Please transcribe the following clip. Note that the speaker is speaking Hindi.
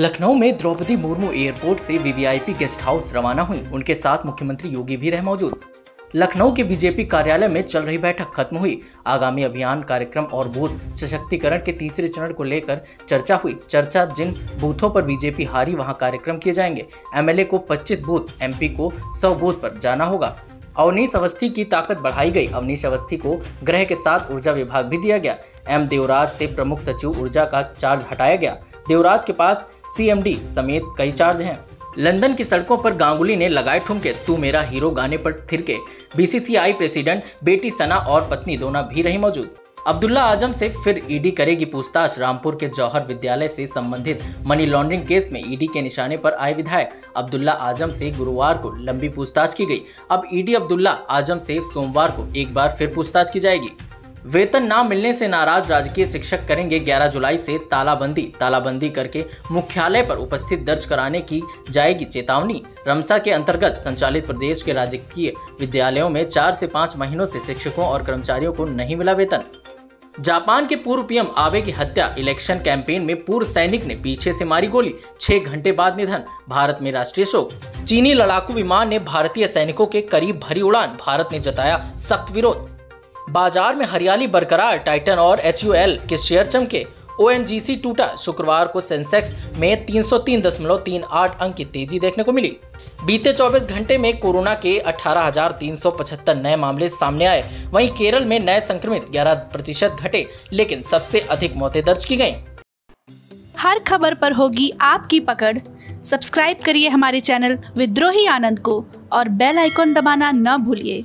लखनऊ में द्रौपदी मुर्मू एयरपोर्ट से वीवीआईपी गेस्ट हाउस रवाना हुई। उनके साथ मुख्यमंत्री योगी भी रहे मौजूद। लखनऊ के बीजेपी कार्यालय में चल रही बैठक खत्म हुई। आगामी अभियान, कार्यक्रम और बूथ सशक्तिकरण के तीसरे चरण को लेकर चर्चा हुई। चर्चा जिन बूथों पर बीजेपी हारी वहां कार्यक्रम किए जाएंगे। एमएलए को 25 बूथ, एमपी को 100 बूथ पर जाना होगा। अवनीश अवस्थी की ताकत बढ़ाई गई। अवनीश अवस्थी को गृह के साथ ऊर्जा विभाग भी दिया गया। एम देवराज से प्रमुख सचिव ऊर्जा का चार्ज हटाया गया। देवराज के पास सीएमडी समेत कई चार्ज हैं। लंदन की सड़कों पर गांगुली ने लगाए ठुमके। तू मेरा हीरो गाने पर थिरके। बीसीसीआई प्रेसिडेंट बेटी सना और पत्नी दोना भी रही मौजूद। अब्दुल्ला आजम से फिर ईडी करेगी पूछताछ। रामपुर के जौहर विद्यालय से संबंधित मनी लॉन्ड्रिंग केस में ईडी के निशाने पर आए विधायक। अब्दुल्ला आजम से गुरुवार को लंबी पूछताछ की गई। अब ईडी अब्दुल्ला आजम से सोमवार को एक बार फिर पूछताछ की जाएगी। वेतन ना मिलने से नाराज राजकीय शिक्षक करेंगे 11 जुलाई से तालाबंदी। तालाबंदी करके मुख्यालय पर उपस्थित दर्ज कराने की जाएगी चेतावनी। रमसा के अंतर्गत संचालित प्रदेश के राजकीय विद्यालयों में 4 से 5 महीनों से शिक्षकों और कर्मचारियों को नहीं मिला वेतन। जापान के पूर्व पीएम आबे की हत्या। इलेक्शन कैंपेन में पूर्व सैनिक ने पीछे से मारी गोली। 6 घंटे बाद निधन। भारत में राष्ट्रीय शोक। चीनी लड़ाकू विमान ने भारतीय सैनिकों के करीब भरी उड़ान। भारत ने जताया सख्त विरोध। बाजार में हरियाली बरकरार। टाइटन और एचयूएल के शेयर चमके। ओएनजीसी टूटा। शुक्रवार को सेंसेक्स में 303.38 अंक की तेजी देखने को मिली। बीते 24 घंटे में कोरोना के 18,375 नए मामले सामने आए। वहीं केरल में नए संक्रमित 11% घटे, लेकिन सबसे अधिक मौतें दर्ज की गईं। हर खबर पर होगी आपकी पकड़। सब्सक्राइब करिए हमारे चैनल विद्रोही आनंद को और बेल आइकॉन दबाना न भूलिए।